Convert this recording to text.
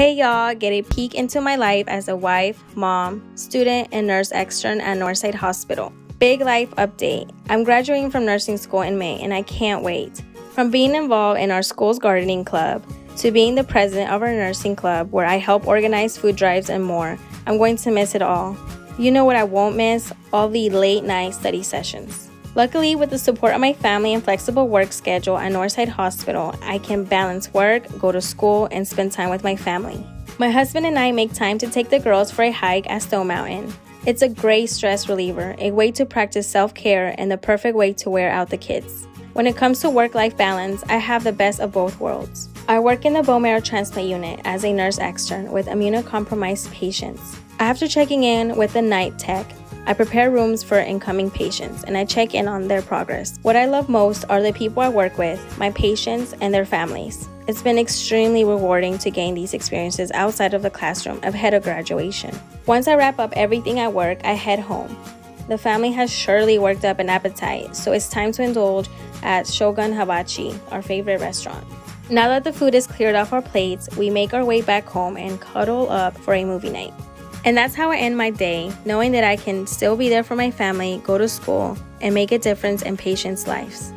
Hey y'all, get a peek into my life as a wife, mom, student, and nurse extern at Northside Hospital. Big life update. I'm graduating from nursing school in May and I can't wait. From being involved in our school's gardening club to being the president of our nursing club where I help organize food drives and more, I'm going to miss it all. You know what I won't miss? All the late night study sessions. Luckily, with the support of my family and flexible work schedule at Northside Hospital, I can balance work, go to school, and spend time with my family. My husband and I make time to take the girls for a hike at Stone Mountain. It's a great stress reliever, a way to practice self-care, and the perfect way to wear out the kids. When it comes to work-life balance, I have the best of both worlds. I work in the bone marrow transplant unit as a nurse extern with immunocompromised patients. After checking in with the night tech, I prepare rooms for incoming patients and I check in on their progress. What I love most are the people I work with, my patients, and their families. It's been extremely rewarding to gain these experiences outside of the classroom ahead of graduation. Once I wrap up everything at work, I head home. The family has surely worked up an appetite, so it's time to indulge at Shogun Hibachi, our favorite restaurant. Now that the food is cleared off our plates, we make our way back home and cuddle up for a movie night. And that's how I end my day, knowing that I can still be there for my family, go to school, and make a difference in patients' lives.